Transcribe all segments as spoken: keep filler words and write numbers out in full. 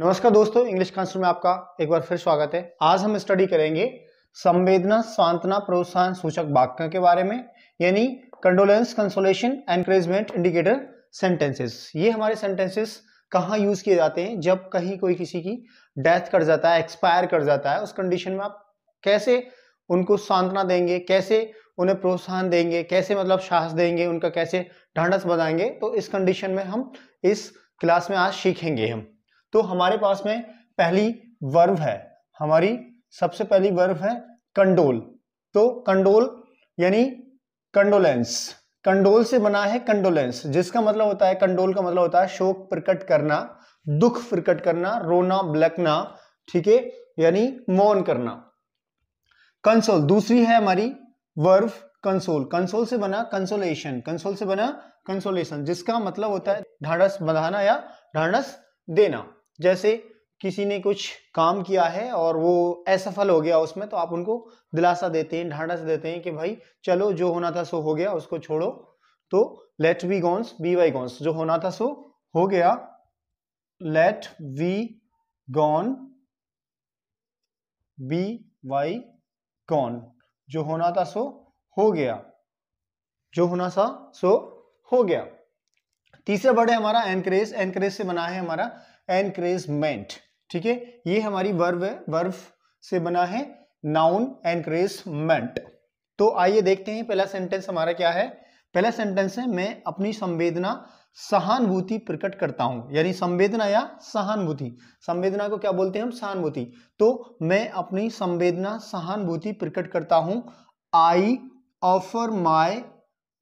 नमस्कार दोस्तों, English council में आपका एक बार फिर स्वागत है। आज हम स्टडी करेंगे संवेदना, सांत्वना, प्रोत्साहन सूचक वाक्य के बारे में, यानी condolence, consolation, encouragement, indicator sentences. ये हमारे सेंटेंसेस कहाँ यूज किए जाते हैं? जब कहीं कोई किसी की डेथ कर जाता है, एक्सपायर कर जाता है, उस कंडीशन में आप कैसे उनको सांत्वना देंगे, कैसे उन्हें प्रोत्साहन देंगे, कैसे मतलब साहस देंगे, उनका कैसे ढांढस बधाएंगे, तो इस कंडीशन में हम इस क्लास में आज सीखेंगे। हम तो हमारे पास में पहली वर्ब है, हमारी सबसे पहली वर्ब है कंडोल। तो कंडोल यानी कंडोलेंस, कंडोल से बना है कंडोलेंस, जिसका मतलब होता है, कंडोल का मतलब होता है शोक प्रकट करना, दुख प्रकट करना, रोना, बिलखना, ठीक है, यानी मौन करना। कंसोल दूसरी है हमारी वर्ब कंसोल, कंसोल से बना कंसोलेशन, कंसोल से बना कंसोलेशन, जिसका मतलब होता है ढांढस बंधाना या ढांढस देना। जैसे किसी ने कुछ काम किया है और वो असफल हो गया उसमें, तो आप उनको दिलासा देते हैं, ढांढस देते हैं कि भाई चलो जो होना था सो हो गया, उसको छोड़ो, तो let bygones be bygones, जो होना था सो हो गया, let be gone be Y gone, जो होना था सो हो गया, जो होना था सो हो गया। तीसरा वर्ड है हमारा एनकरेज, एनकरेज से बना है हमारा एनकरेजमेंट, ठीक है, ये हमारी वर्ब है, वर्ब से बना है नाउन एनकरेजमेंट। तो आइए देखते हैं पहला सेंटेंस हमारा क्या है। पहला सेंटेंस है, मैं अपनी संवेदना, सहानुभूति प्रकट करता हूं, यानी संवेदना या सहानुभूति, संवेदना को क्या बोलते हैं हम? सहानुभूति। तो मैं अपनी संवेदना, सहानुभूति प्रकट करता हूं। I offer my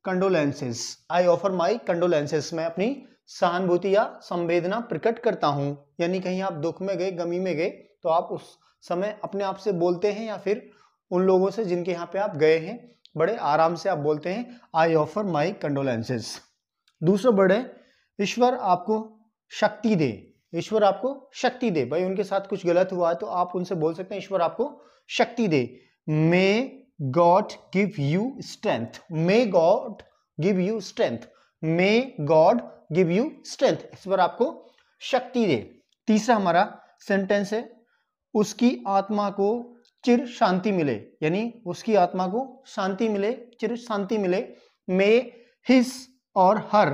condolences, I offer my condolences, मैं अपनी सहानुभूति या संवेदना प्रकट करता हूं, यानी कहीं आप दुख में गए, गमी में गए, तो आप उस समय अपने आप से बोलते हैं, या फिर उन लोगों से जिनके यहाँ पे आप गए हैं, बड़े आराम से आप बोलते हैं आई ऑफर माई कंडोलेंसेस। दूसरा वर्ड है ईश्वर आपको शक्ति दे, ईश्वर आपको शक्ति दे, भाई उनके साथ कुछ गलत हुआ है तो आप उनसे बोल सकते हैं ईश्वर आपको शक्ति दे, मे God give you strength, may God give you strength, may God give you strength, इस पर आपको शक्ति दे। तीसरा हमारा सेंटेंस है, उसकी आत्मा को चिर शांति मिले, यानी उसकी आत्मा को शांति मिले, चिर शांति मिले, may his और her,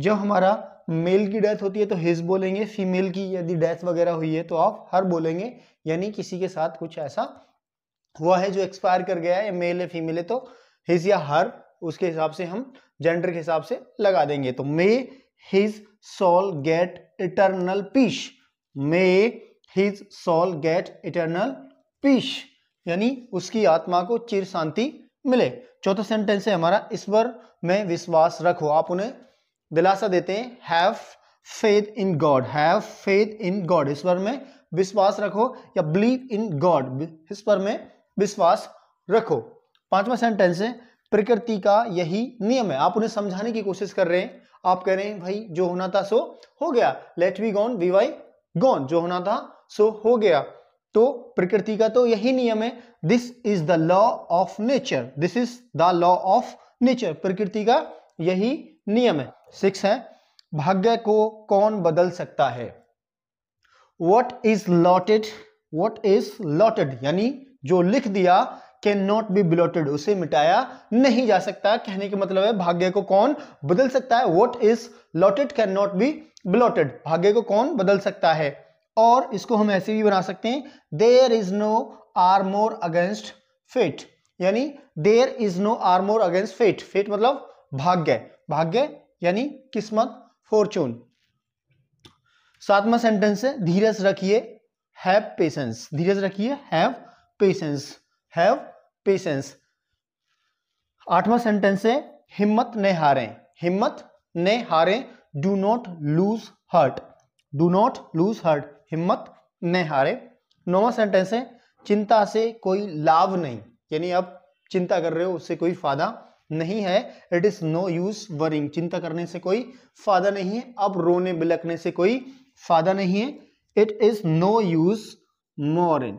जब हमारा मेल की डेथ होती है तो his बोलेंगे, फीमेल की यदि डेथ वगैरह हुई है तो आप her बोलेंगे, यानी किसी के साथ कुछ ऐसा हुआ है जो एक्सपायर कर गया है, मेल है फीमेल है, तो हिज या हर उसके हिसाब से हम जेंडर के हिसाब से लगा देंगे। तो may his soul get eternal peace, may his soul get eternal peace, यानी उसकी आत्मा को चिर शांति मिले। चौथा सेंटेंस है हमारा, ईश्वर में विश्वास रखो, आप उन्हें दिलासा देते हैं, have faith in God, have faith in God, ईश्वर में विश्वास रखो, या बिलीव इन गॉड, ईश्वर में विश्वास रखो। पांचवा सेंटेंस है, प्रकृति का यही नियम है, आप उन्हें समझाने की कोशिश कर रहे हैं, आप कह रहे हैं भाई जो होना था सो हो गया, let be gone be Y gone, जो होना था सो हो गया, तो प्रकृति का तो यही नियम है, this is the law of nature, this is the law of nature, प्रकृति का यही नियम है। सिक्स है, भाग्य को कौन बदल सकता है, what is allotted, what is allotted, यानी जो लिख दिया कैन नॉट बी ब्लॉटेड, उसे मिटाया नहीं जा सकता, कहने के मतलब है भाग्य को कौन बदल सकता है, what is allotted can not be blotted, भाग्य को कौन बदल सकता है। और इसको हम ऐसे भी बना सकते हैं, there is no armour against fate, यानी there is no armour against fate, fate मतलब भाग्य, भाग्य यानी किस्मत, फॉर्चून। सातवां सेंटेंस है, धीरज रखिए, हैव पेशेंस, धीरज रखिए, हैव पेशेंस, हैव पेशेंस। आठवां सेंटेंस है, हिम्मत न हारें, हिम्मत न हारें, do not lose heart, do not lose heart, हिम्मत न हारें। नौवां सेंटेंस है, चिंता से कोई लाभ नहीं, यानी आप चिंता कर रहे हो उससे कोई फायदा नहीं है, it is no use worrying, चिंता करने से कोई फायदा नहीं है, अब रोने बिलखने से कोई फायदा नहीं है, it is no use moron,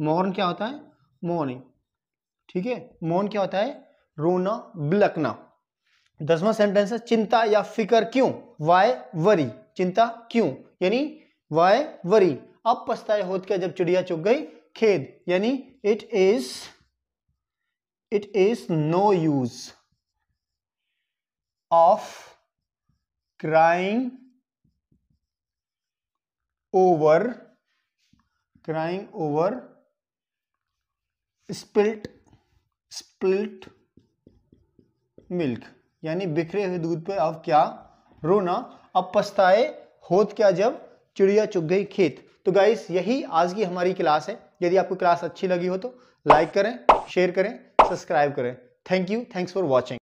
moron क्या होता है? मोर्निंग, ठीक है, मौन क्या होता है? रोना बिलखना। दसवां सेंटेंस है, चिंता या फिकर क्यों, वाई वरी, चिंता क्यों, यानी वाई वरी, अब पछताए होत क्या जब चिड़िया चुग गई खेद, यानी it is it is no use of crying over crying over spilt spilt milk, यानी बिखरे हुए दूध पे अब क्या रोना, अब पछताए होत क्या जब चिड़िया चुग गई खेत। तो गाइस यही आज की हमारी क्लास है। यदि आपको क्लास अच्छी लगी हो तो लाइक करें, शेयर करें, सब्सक्राइब करें। Thank you, thanks for watching.